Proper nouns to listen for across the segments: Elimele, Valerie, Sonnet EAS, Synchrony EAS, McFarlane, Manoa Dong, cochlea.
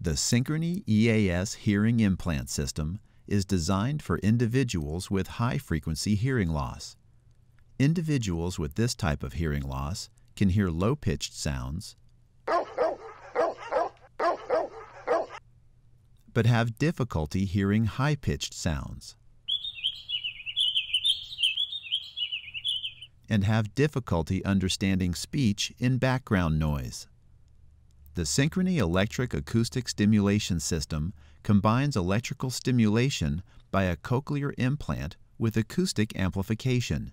The Synchrony EAS hearing implant system is designed for individuals with high-frequency hearing loss. Individuals with this type of hearing loss can hear low-pitched sounds but have difficulty hearing high-pitched sounds and have difficulty understanding speech in background noise. The Synchrony electric acoustic stimulation system combines electrical stimulation by a cochlear implant with acoustic amplification,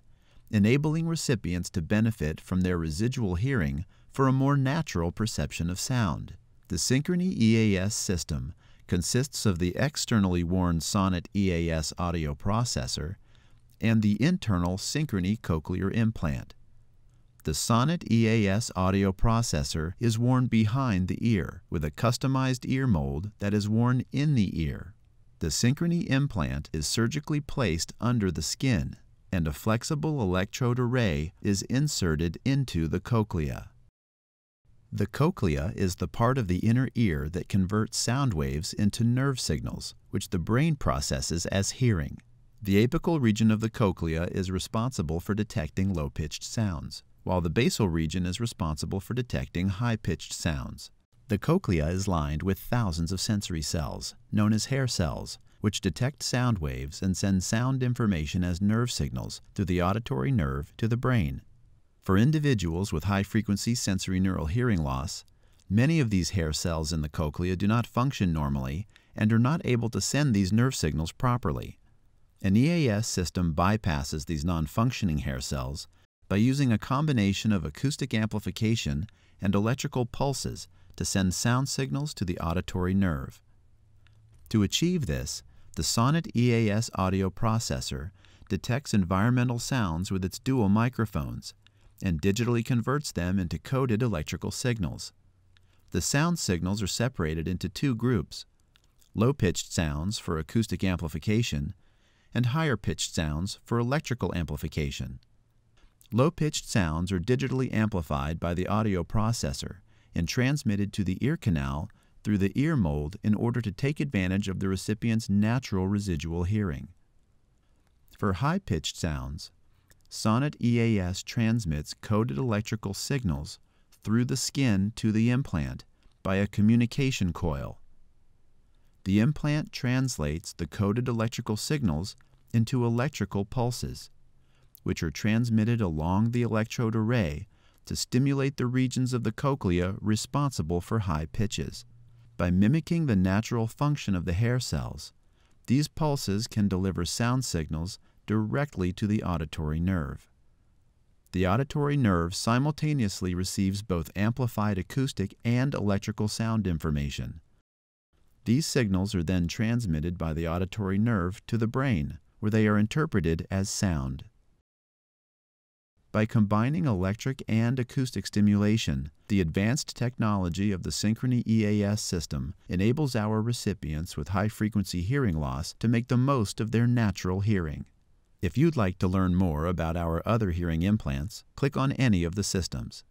enabling recipients to benefit from their residual hearing for a more natural perception of sound. The Synchrony EAS system consists of the externally worn Sonnet EAS audio processor and the internal Synchrony cochlear implant. The Sonnet EAS audio processor is worn behind the ear with a customized ear mold that is worn in the ear. The Synchrony implant is surgically placed under the skin, and a flexible electrode array is inserted into the cochlea. The cochlea is the part of the inner ear that converts sound waves into nerve signals, which the brain processes as hearing. The apical region of the cochlea is responsible for detecting low-pitched sounds, while the basal region is responsible for detecting high-pitched sounds. The cochlea is lined with thousands of sensory cells, known as hair cells, which detect sound waves and send sound information as nerve signals through the auditory nerve to the brain. For individuals with high-frequency sensory neural hearing loss, many of these hair cells in the cochlea do not function normally and are not able to send these nerve signals properly. An EAS system bypasses these non-functioning hair cells by using a combination of acoustic amplification and electrical pulses to send sound signals to the auditory nerve. To achieve this, the Sonnet EAS audio processor detects environmental sounds with its dual microphones and digitally converts them into coded electrical signals. The sound signals are separated into two groups: low-pitched sounds for acoustic amplification and higher-pitched sounds for electrical amplification. Low-pitched sounds are digitally amplified by the audio processor and transmitted to the ear canal through the ear mold in order to take advantage of the recipient's natural residual hearing. For high-pitched sounds, Sonnet EAS transmits coded electrical signals through the skin to the implant by a communication coil. The implant translates the coded electrical signals into electrical pulses, which are transmitted along the electrode array to stimulate the regions of the cochlea responsible for high pitches. By mimicking the natural function of the hair cells, these pulses can deliver sound signals directly to the auditory nerve. The auditory nerve simultaneously receives both amplified acoustic and electrical sound information. These signals are then transmitted by the auditory nerve to the brain, where they are interpreted as sound. By combining electric and acoustic stimulation, the advanced technology of the Synchrony EAS system enables our recipients with high-frequency hearing loss to make the most of their natural hearing. If you'd like to learn more about our other hearing implants, click on any of the systems.